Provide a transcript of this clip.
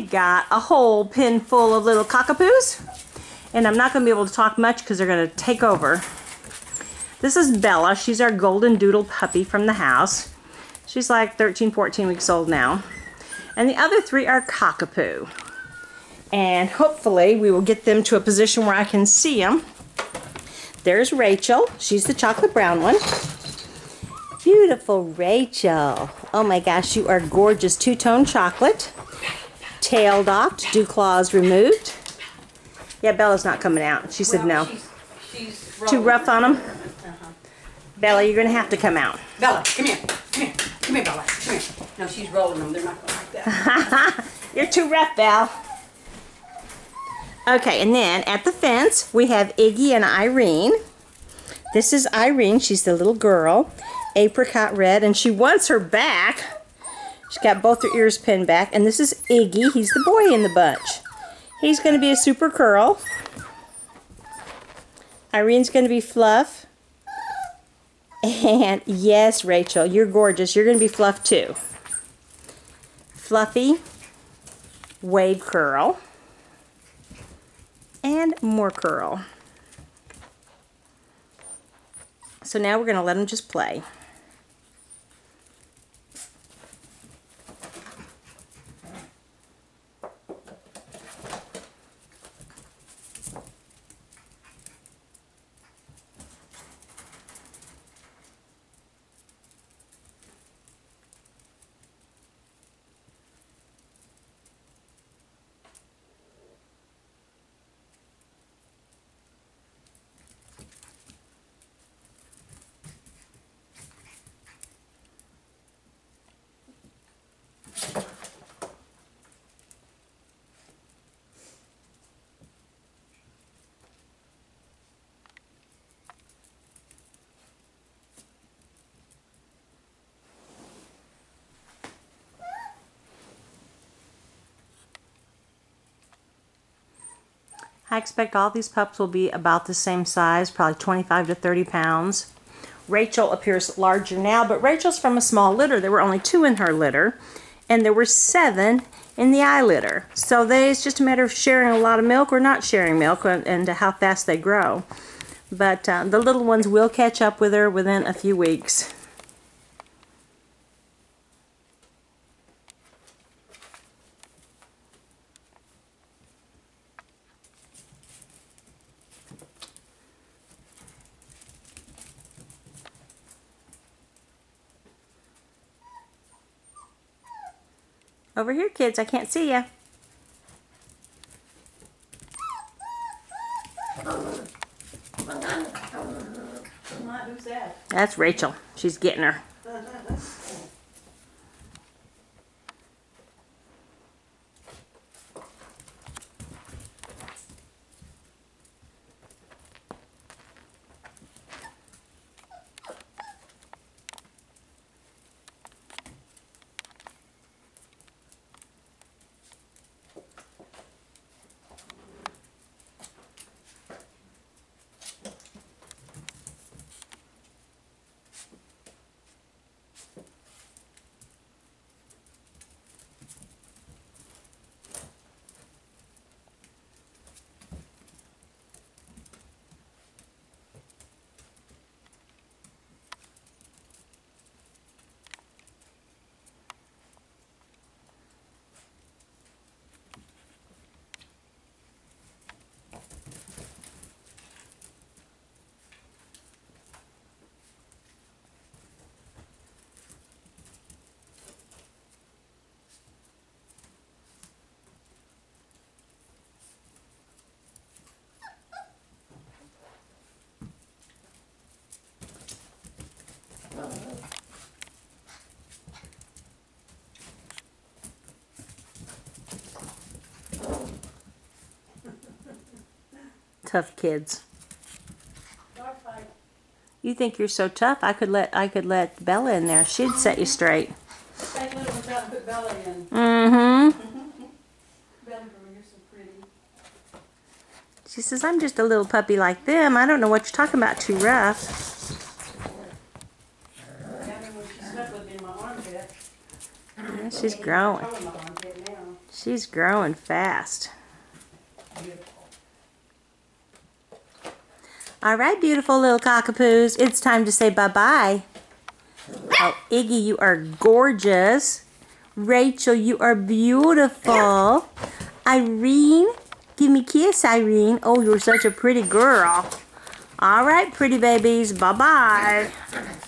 we've got a whole pen full of little cockapoos, and I'm not going to be able to talk much because they're going to take over. This is Bella. She's our Goldendoodle puppy from the house. She's like 13, 14 weeks old now. And the other three are Cockapoo. And hopefully we will get them to a position where I can see them. There's Rachel. She's the chocolate brown one. Beautiful Rachel. Oh my gosh, you are gorgeous. Two-tone chocolate. Tail docked, dew claws removed. Yeah, Bella's not coming out. She said no. She's too rough on them? Bella, you're going to have to come out. Bella, come here. Come here. Come here, Bella. Come here. No, she's rolling them. They're not going like that. You're too rough, Belle. Okay, and then at the fence, we have Iggy and Irene. This is Irene. She's the little girl. Apricot red, and she wants her back. She's got both her ears pinned back. And this is Iggy. He's the boy in the bunch. He's going to be a super curl. Irene's going to be fluff. And yes, Rachel, you're gorgeous. You're going to be fluff too. Fluffy, wave curl, and more curl. So now we're going to let them just play. I expect all these pups will be about the same size, probably 25 to 30 pounds. Rachel appears larger now, but Rachel's from a small litter. There were only 2 in her litter, and there were 7 in the eye litter. So it's just a matter of sharing a lot of milk or not sharing milk and how fast they grow. But the little ones will catch up with her within a few weeks. Over here, kids, I can't see ya. Who's that? That's Rachel. She's getting her. Tough kids. You think you're so tough? I could let Bella in there. She'd set you straight. She says, "I'm just a little puppy like them. I don't know what you're talking about. Too rough." She's growing. She's growing fast. Beautiful. All right, beautiful little Cockapoos. It's time to say bye-bye. Oh, Iggy, you are gorgeous. Rachel, you are beautiful. Irene, give me a kiss, Irene. Oh, you're such a pretty girl. All right, pretty babies. Bye-bye.